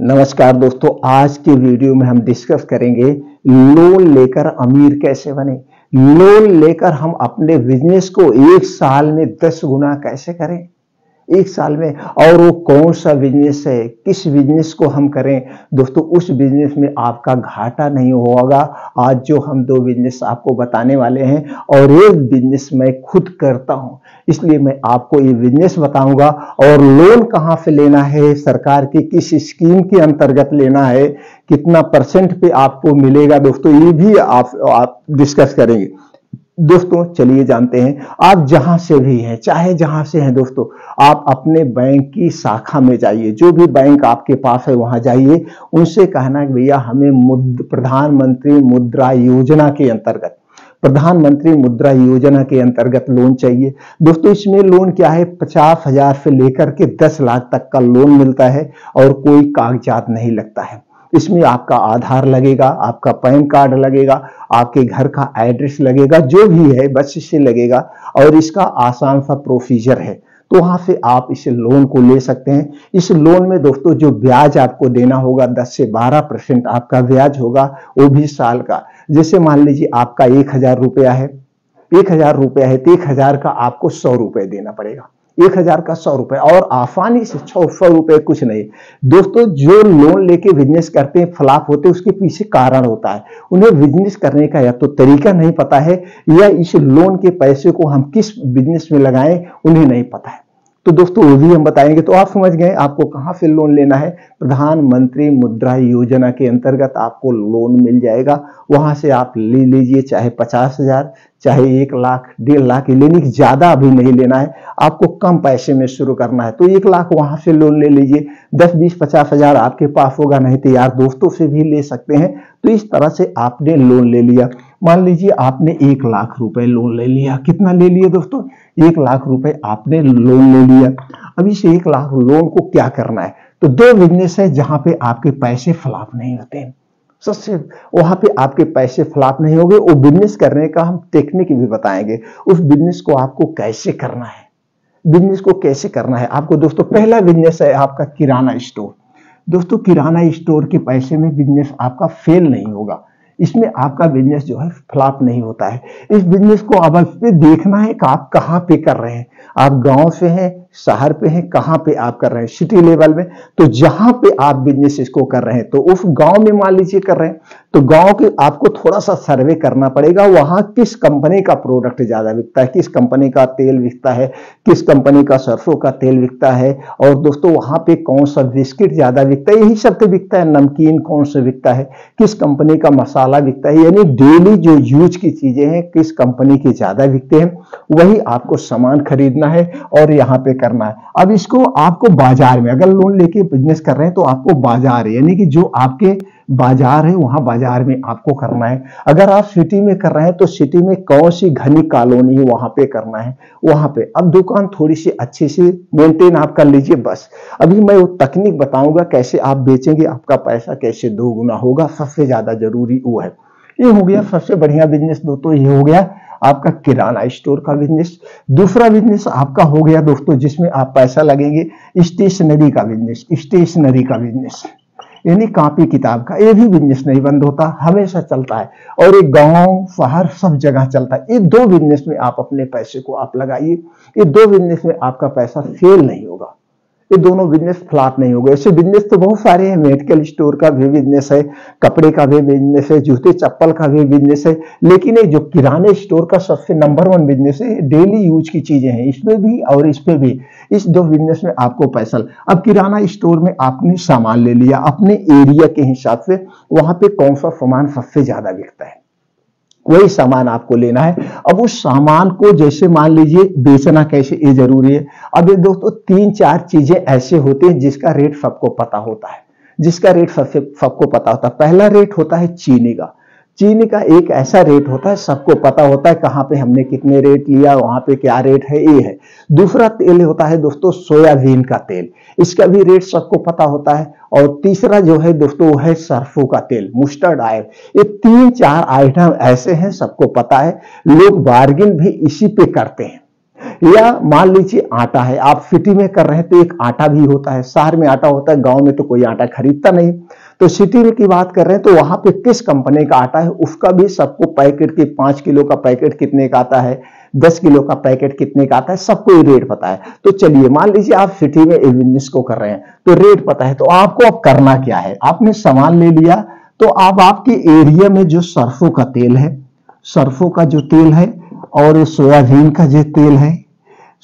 नमस्कार दोस्तों, आज के वीडियो में हम डिस्कस करेंगे लोन लेकर अमीर कैसे बने, लोन लेकर हम अपने बिजनेस को एक साल में 10 गुना कैसे करें, एक साल में। और वो कौन सा बिजनेस है, किस बिजनेस को हम करें दोस्तों, उस बिजनेस में आपका घाटा नहीं होगा। आज जो हम 2 बिजनेस आपको बताने वाले हैं और एक बिजनेस मैं खुद करता हूँ, इसलिए मैं आपको ये बिजनेस बताऊंगा। और लोन कहाँ से लेना है, सरकार की किस स्कीम के अंतर्गत लेना है, कितना % पे आपको मिलेगा दोस्तों, ये भी आप डिस्कस करेंगे दोस्तों। चलिए जानते हैं। आप जहां से भी हैं, चाहे जहां से हैं दोस्तों, आप अपने बैंक की शाखा में जाइए, जो भी बैंक आपके पास है वहां जाइए, उनसे कहना कि भैया हमें प्रधानमंत्री मुद्रा योजना के अंतर्गत लोन चाहिए। दोस्तों इसमें लोन क्या है, 50,000 से लेकर के 10 लाख तक का लोन मिलता है और कोई कागजात नहीं लगता है। इसमें आपका आधार लगेगा, आपका पैन कार्ड लगेगा, आपके घर का एड्रेस लगेगा, जो भी है बस इससे लगेगा। और इसका आसान सा प्रोसीजर है, तो वहाँ से आप इस लोन को ले सकते हैं। इस लोन में दोस्तों जो ब्याज आपको देना होगा 10 से 12% आपका ब्याज होगा, वो भी साल का। जैसे मान लीजिए आपका 1,000 रुपया है, 1,000 रुपया है तो 1,000 का आपको 100 रुपये देना पड़ेगा, 1,000 का 100 रुपये। और आसानी से 600 रुपये कुछ नहीं दोस्तों। जो लोन लेके बिजनेस करते हैं फ्लॉप होते हैं, उसके पीछे कारण होता है, उन्हें बिजनेस करने का या तो तरीका नहीं पता है, या इस लोन के पैसे को हम किस बिजनेस में लगाएं उन्हें नहीं पता है। तो दोस्तों वो भी हम बताएंगे। तो आप समझ गए आपको कहाँ से लोन लेना है। प्रधानमंत्री मुद्रा योजना के अंतर्गत आपको लोन मिल जाएगा, वहां से आप ले लीजिए, चाहे 50,000, चाहे 1 लाख, 1.5 लाख, लेने की ज्यादा अभी नहीं लेना है, आपको कम पैसे में शुरू करना है। तो 1 लाख वहां से लोन ले लीजिए, 10, 20, 50,000 आपके पास होगा, नहीं तो यार दोस्तों से भी ले सकते हैं। तो इस तरह से आपने लोन ले लिया। मान लीजिए आपने 1 लाख रुपए लोन ले लिया। कितना ले लिया दोस्तों, 1 लाख रुपए आपने लोन ले लिया। अब इस 1 लाख लोन को क्या करना है, तो 2 बिजनेस है जहां पे आपके पैसे फ्लॉप नहीं होते हैं। सबसे वहां पे आपके पैसे फ्लॉप नहीं होंगे, वो बिजनेस करने का हम टेक्निक भी बताएंगे, उस बिजनेस को आपको कैसे करना है। आपको दोस्तों पहला बिजनेस है आपका किराना स्टोर। दोस्तों किराना स्टोर के पैसे में बिजनेस आपका फेल नहीं होगा, इसमें आपका बिजनेस जो है फ्लॉप नहीं होता है। इस बिजनेस को अब देखना है कि आप कहाँ पे कर रहे हैं, आप गांव से हैं, शहर पे हैं, कहाँ पे आप कर रहे हैं, सिटी लेवल में। तो जहाँ पे आप बिजनेस इसको कर रहे हैं, तो उस गांव में मान लीजिए कर रहे हैं, तो गांव के आपको थोड़ा सा सर्वे करना पड़ेगा, वहाँ किस कंपनी का प्रोडक्ट ज़्यादा बिकता है, किस कंपनी का तेल बिकता है, किस कंपनी का सरसों का तेल बिकता है, और दोस्तों वहाँ पे कौन सा बिस्किट ज़्यादा बिकता है, यही सब तो बिकता है, नमकीन कौन सा बिकता है, किस कंपनी का मसाला बिकता है, यानी डेली जो यूज की चीज़ें हैं किस कंपनी के ज़्यादा बिकते हैं, वही आपको सामान खरीदना है और यहाँ पे करना है। अब इसको आपको बाजार में, अगर लोन लेके बिजनेस कर रहे हैं तो आपको बाजार यानी कि जो आपके बाजार है वहां बाजार में आपको करना है। अगर आप सिटी में कर रहे हैं तो सिटी में कौन सी घनी कॉलोनी है वहां पे करना है, वहां पे। अब दुकान थोड़ी सी अच्छी सी मेंटेन आप कर लीजिए बस। अभी मैं वो तकनीक बताऊंगा कैसे आप बेचेंगे, आपका पैसा कैसे 2 गुना होगा, सबसे ज्यादा जरूरी वो है। ये हो गया सबसे बढ़िया बिजनेस दोस्तों, ये हो गया आपका किराना स्टोर का बिजनेस। दूसरा बिजनेस आपका हो गया दोस्तों जिसमें आप पैसा लगेंगे, स्टेशनरी का बिजनेस। यानी कॉपी किताब का, ये भी बिजनेस नहीं बंद होता, हमेशा चलता है और ये गांव शहर सब जगह चलता है। ये 2 बिजनेस में आप अपने पैसे को आप लगाइए, ये 2 बिजनेस में आपका पैसा फेल नहीं होगा, ये दोनों बिजनेस फ्लॉप नहीं हो गए। ऐसे बिजनेस तो बहुत सारे हैं, मेडिकल स्टोर का भी बिजनेस है, कपड़े का भी बिजनेस है, जूते चप्पल का भी बिजनेस है, लेकिन ये जो किराने स्टोर का सबसे नंबर 1 बिजनेस है, डेली यूज की चीजें हैं, इसमें भी और इसमें भी, इस 2 बिजनेस में आपको पैसा। अब किराना स्टोर में आपने सामान ले लिया अपने एरिया के हिसाब से, वहां पे कौन सा सामान सबसे ज्यादा बिकता है वही सामान आपको लेना है। अब उस सामान को जैसे मान लीजिए बेचना कैसे, ये जरूरी है। अब ये दोस्तों 3-4 चीजें ऐसे होते हैं जिसका रेट सबको पता होता है, पहला रेट होता है चीनी का। चीनी का एक ऐसा रेट होता है सबको पता होता है, कहाँ पे हमने कितने रेट लिया, वहाँ पे क्या रेट है, ये है। दूसरा तेल होता है दोस्तों सोयाबीन का तेल, इसका भी रेट सबको पता होता है। और तीसरा जो है दोस्तों वो है सरसों का तेल, मस्टर्ड ऑयल। ये 3-4 आइटम ऐसे हैं सबको पता है, लोग बार्गिन भी इसी पे करते हैं। या मान लीजिए आटा है, आप सिटी में कर रहे हैं तो एक आटा भी होता है, शहर में आटा होता है, गांव में तो कोई आटा खरीदता नहीं। तो सिटी में की बात कर रहे हैं तो वहां पे किस कंपनी का आटा है उसका भी सबको पैकेट के 5 किलो का पैकेट कितने का आता है, 10 किलो का पैकेट कितने का आता है, सबको ये रेट पता है। तो चलिए मान लीजिए आप सिटी में बिजनेस को कर रहे हैं तो रेट पता है, तो आपको अब करना क्या है, आपने सामान ले लिया तो आप आपके एरिया में जो सरसों का तेल है, सरसों का जो तेल है और सोयाबीन का जो तेल है,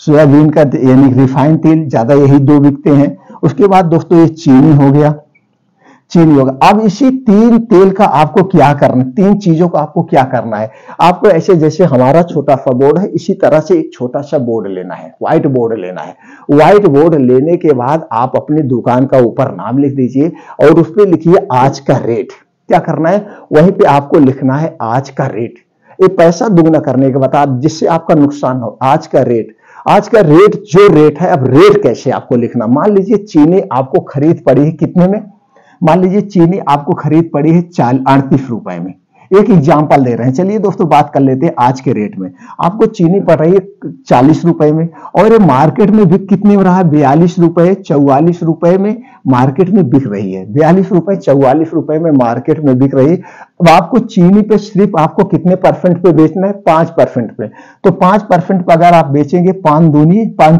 सोयाबीन का यानी रिफाइंड तेल, ज्यादा यही दो बिकते हैं। उसके बाद दोस्तों ये चीनी हो गया, चीनी हो गया। अब इसी 3 तेल का आपको क्या करना है, 3 चीजों का आपको क्या करना है, आपको ऐसे जैसे हमारा छोटा सा बोर्ड है इसी तरह से एक छोटा सा बोर्ड लेना है, व्हाइट बोर्ड लेना है। व्हाइट बोर्ड लेने के बाद आप अपनी दुकान का ऊपर नाम लिख दीजिए और उस पर लिखिए आज का रेट। क्या करना है, वहीं पे आपको लिखना है आज का रेट। ये पैसा दुगना करने के बाद जिससे आपका नुकसान हो, आज का रेट, आज का रेट जो रेट है। अब रेट कैसे आपको लिखना, मान लीजिए चीनी आपको खरीद पड़ी है कितने में, मान लीजिए चीनी आपको खरीद पड़ी है 38 रुपए में, एक एग्जाम्पल दे रहे हैं। चलिए दोस्तों बात कर लेते हैं आज के रेट में। आपको चीनी पड़ रही है 40 रुपए में और ये मार्केट में बिक कितने में रहा है, 42 रुपए 44 रुपए में मार्केट में बिक रही है, 42 रुपए 44 रुपए में मार्केट में बिक रही है। अब आपको चीनी पे सिर्फ आपको कितने परसेंट पे बेचना है, 5% पे। तो 5% पे अगर आप बेचेंगे, 5 दूनी 5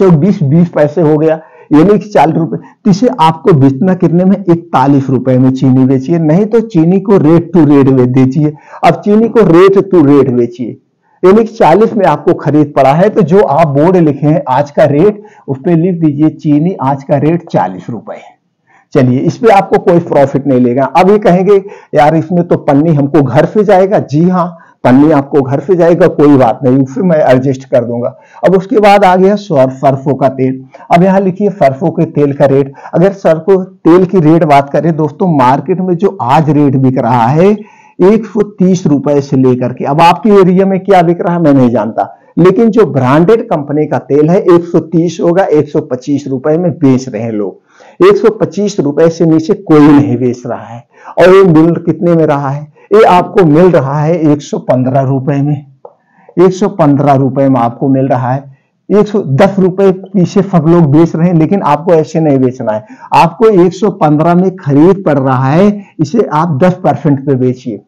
चौक 20, 20 पैसे हो गया, यानी 40 रुपए। जिसे आपको बेचना कितने में, 41 रुपए में चीनी बेचिए, नहीं तो चीनी को रेट टू रेट बेचिए। अब चीनी को रेट टू रेट बेचिए, यानी 40 में आपको खरीद पड़ा है तो जो आप बोर्ड लिखे हैं आज का रेट, उस पर लिख दीजिए चीनी आज का रेट 40 रुपए। चलिए इस पे आपको कोई प्रॉफिट नहीं लेगा। अब ये कहेंगे यार इसमें तो पन्नी हमको घर से जाएगा, जी हाँ पन्नी आपको घर से जाएगा, कोई बात नहीं, फिर मैं एडजस्ट कर दूंगा। अब उसके बाद आ गया सरसों का तेल। अब यहाँ लिखिए सरसों के तेल का रेट। अगर सरसों तेल की रेट बात करें दोस्तों, मार्केट में जो आज रेट बिक रहा है 130 रुपए से लेकर के, अब आपके एरिया में क्या बिक रहा है मैं नहीं जानता, लेकिन जो ब्रांडेड कंपनी का तेल है 130 होगा, 125 रुपए में बेच रहे हैं लोग, 125 रुपए से नीचे कोई नहीं बेच रहा है। और ये मूल कितने में रहा है, ये आपको मिल रहा है 115 रुपए में, 115 रुपए में आपको मिल रहा है। 110 रुपए पीछे सब लोग बेच रहे हैं, लेकिन आपको ऐसे नहीं बेचना है, आपको 115 में खरीद पड़ रहा है, इसे आप 10% पे बेचिए,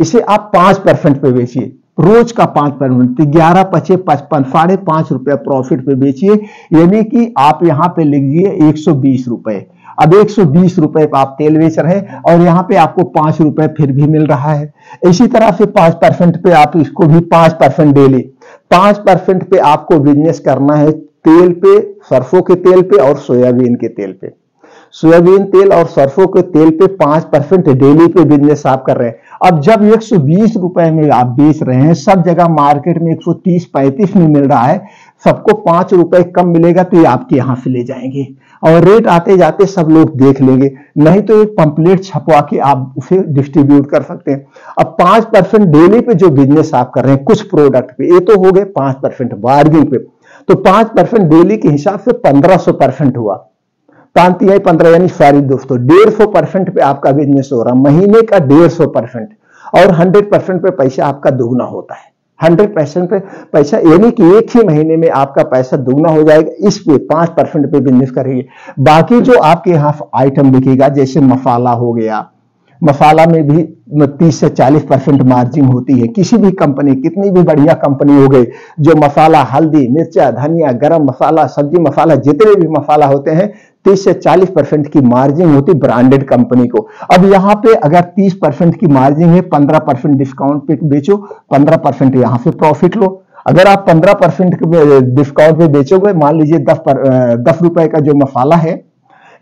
इसे आप 5% पे बेचिए, रोज का 5%, 11 पचे 55, 5.5 रुपया प्रॉफिट पे बेचिए, यानी कि आप यहाँ पे लिख दिए 120 रुपए। अब 120 रुपए पर आप तेल बेच रहे हैं और यहाँ पे आपको 5 रुपए फिर भी मिल रहा है। इसी तरह से 5% पे आप इसको भी 5% डेली, 5% पे आपको बिजनेस करना है तेल पे, सरसों के तेल पे और सोयाबीन के तेल पे, सोयाबीन तेल और सरसों के तेल पे 5% डेली पे बिजनेस आप कर रहे हैं। अब जब 120 रुपए में आप बेच रहे हैं, सब जगह मार्केट में 130-135 में मिल रहा है, सबको 5 रुपए कम मिलेगा तो ये आपके यहाँ से ले जाएंगे और रेट आते जाते सब लोग देख लेंगे, नहीं तो एक पंपलेट छपवा के आप उसे डिस्ट्रीब्यूट कर सकते हैं। अब 5% डेली पे जो बिजनेस आप कर रहे हैं कुछ प्रोडक्ट पे, ये तो हो गए 5% बार्गेनिंग पे, तो 5% डेली के हिसाब से 1500% हुआ, 15 यानी सॉरी दोस्तों 150% पे आपका बिजनेस हो रहा, महीने का 150% और 100% पे पैसा आपका दुगना होता है, 100% पे पैसा, यानी कि एक ही महीने में आपका पैसा दुगना हो जाएगा। इस पे 5% पे बिजनेस करेंगे। बाकी जो आपके यहाँ आइटम बिकेगा, जैसे मसाला हो गया, मसाला में भी 30 से 40% मार्जिन होती है, किसी भी कंपनी, कितनी भी बढ़िया कंपनी हो गई जो मसाला, हल्दी, मिर्चा, धनिया, गरम मसाला, सब्जी मसाला, जितने भी मसाला होते हैं 30 से 40% की मार्जिन होती ब्रांडेड कंपनी को। अब यहाँ पे अगर 30% की मार्जिन है, 15% डिस्काउंट पे बेचो, 15% यहाँ से प्रॉफिट लो। अगर आप 15% डिस्काउंट पे बेचोगे, मान लीजिए 10 रुपए का जो मसाला है,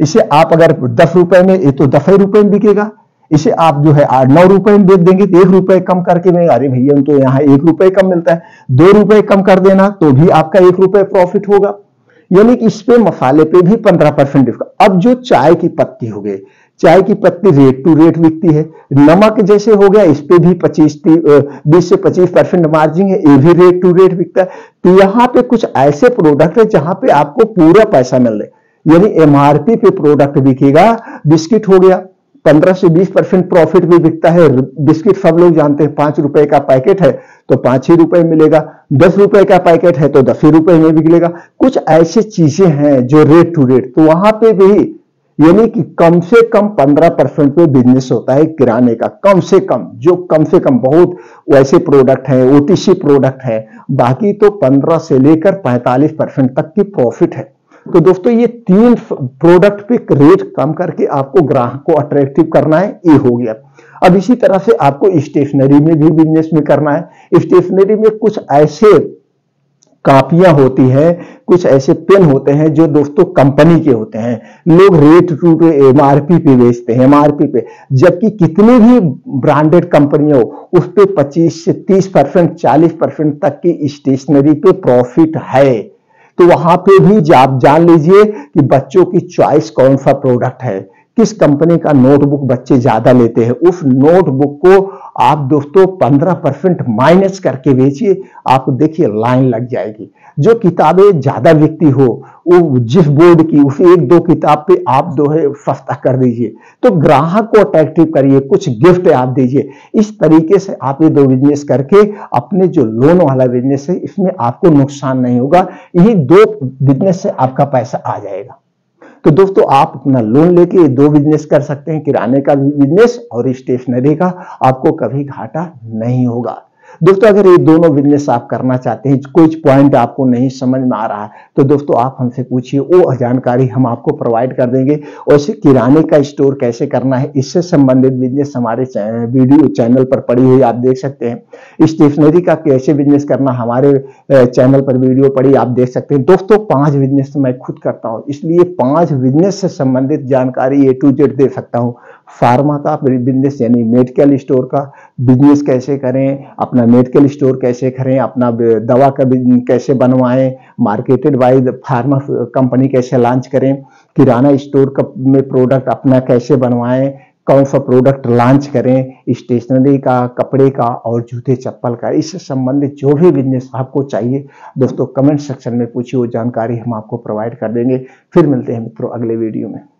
इसे आप अगर 10 रुपए में, ये तो 10 रुपए में बिकेगा, इसे आप जो है 8-9 रुपए में बेच देंगे तो 1 रुपए कम करके में, अरे भैया तो यहाँ 1 रुपए कम मिलता है, 2 रुपए कम कर देना तो भी आपका 1 रुपए प्रॉफिट होगा, यानी कि इस पे मसाले पे भी 15% डिस्काउंट। अब जो चाय की पत्ती हो गई, चाय की पत्ती रेट टू रेट बिकती है, नमक जैसे हो गया इस पे भी 20 से 25% मार्जिन है, ये भी रेट टू रेट बिकता है। तो यहाँ पे कुछ ऐसे प्रोडक्ट है जहां पे आपको पूरा पैसा मिल रहा है, यानी MRP पे प्रोडक्ट बिकेगा। बिस्किट हो गया 15 से 20% प्रॉफिट भी बिकता है। बिस्किट सब लोग जानते हैं, 5 रुपए का पैकेट है तो 5 ही रुपए मिलेगा, 10 रुपए का पैकेट है तो 10 ही रुपए में बिकलेगा। कुछ ऐसी चीजें हैं जो रेट टू रेट, तो वहां पे भी यानी कि कम से कम 15% पे बिजनेस होता है किराने का, कम से कम, जो कम से कम बहुत वैसे प्रोडक्ट है, ओटीसी प्रोडक्ट है, बाकी तो 15 से लेकर 45% तक की प्रॉफिट है। तो दोस्तों ये 3 प्रोडक्ट पे रेट कम करके आपको ग्राहक को अट्रैक्टिव करना है, ये हो गया। अब इसी तरह से आपको स्टेशनरी में भी बिजनेस में करना है। स्टेशनरी में कुछ ऐसे कापियां होती हैं, कुछ ऐसे पेन होते हैं जो दोस्तों कंपनी के होते हैं, लोग रेट टू एमआरपी पे बेचते हैं, एमआरपी पे, जबकि कितनी भी ब्रांडेड कंपनियां हो उस पे 25 से 30% 40% तक की स्टेशनरी पे प्रॉफिट है। तो वहां पे भी आप जान लीजिए कि बच्चों की चॉइस कौन सा प्रोडक्ट है, किस कंपनी का नोटबुक बच्चे ज्यादा लेते हैं, उस नोटबुक को आप दोस्तों 15% माइनस करके बेचिए, आप देखिए लाइन लग जाएगी। जो किताबें ज्यादा बिकती हो वो जिस बोर्ड की, उस 1-2 किताब पे आप जो है सस्ता कर दीजिए, तो ग्राहक को अट्रैक्टिव करिए, कुछ गिफ्ट आप दीजिए। इस तरीके से आप ये 2 बिजनेस करके अपने जो लोन वाला बिजनेस है इसमें आपको नुकसान नहीं होगा, यही 2 बिजनेस से आपका पैसा आ जाएगा। तो दोस्तों आप अपना लोन लेके ये 2 बिजनेस कर सकते हैं, किराने का भी बिजनेस और स्टेशनरी का, आपको कभी घाटा नहीं होगा। दोस्तों अगर ये दोनों बिजनेस आप करना चाहते हैं, कुछ पॉइंट आपको नहीं समझ में आ रहा है तो दोस्तों आप हमसे पूछिए, वो जानकारी हम आपको प्रोवाइड कर देंगे। वैसे किराने का स्टोर कैसे करना है इससे संबंधित बिजनेस हमारे वीडियो चैनल पर पड़ी हुई आप देख सकते हैं, स्टेशनरी का कैसे बिजनेस करना हमारे चैनल पर वीडियो पड़ी आप देख सकते हैं। दोस्तों 5 बिजनेस मैं खुद करता हूँ, इसलिए 5 बिजनेस से संबंधित जानकारी A to Z दे सकता हूँ। फार्मा का बिजनेस यानी मेडिकल स्टोर का बिजनेस कैसे करें, अपना मेडिकल स्टोर कैसे करें, अपना दवा का बिजनेस कैसे बनवाएं, मार्केटेड बाय फार्मा कंपनी कैसे लॉन्च करें, किराना स्टोर का में प्रोडक्ट अपना कैसे बनवाएं, कौन सा प्रोडक्ट लॉन्च करें, स्टेशनरी का, कपड़े का और जूते चप्पल का, इससे संबंधित जो भी बिजनेस आपको चाहिए दोस्तों कमेंट सेक्शन में पूछिए, वो जानकारी हम आपको प्रोवाइड कर देंगे। फिर मिलते हैं मित्रों अगले वीडियो में।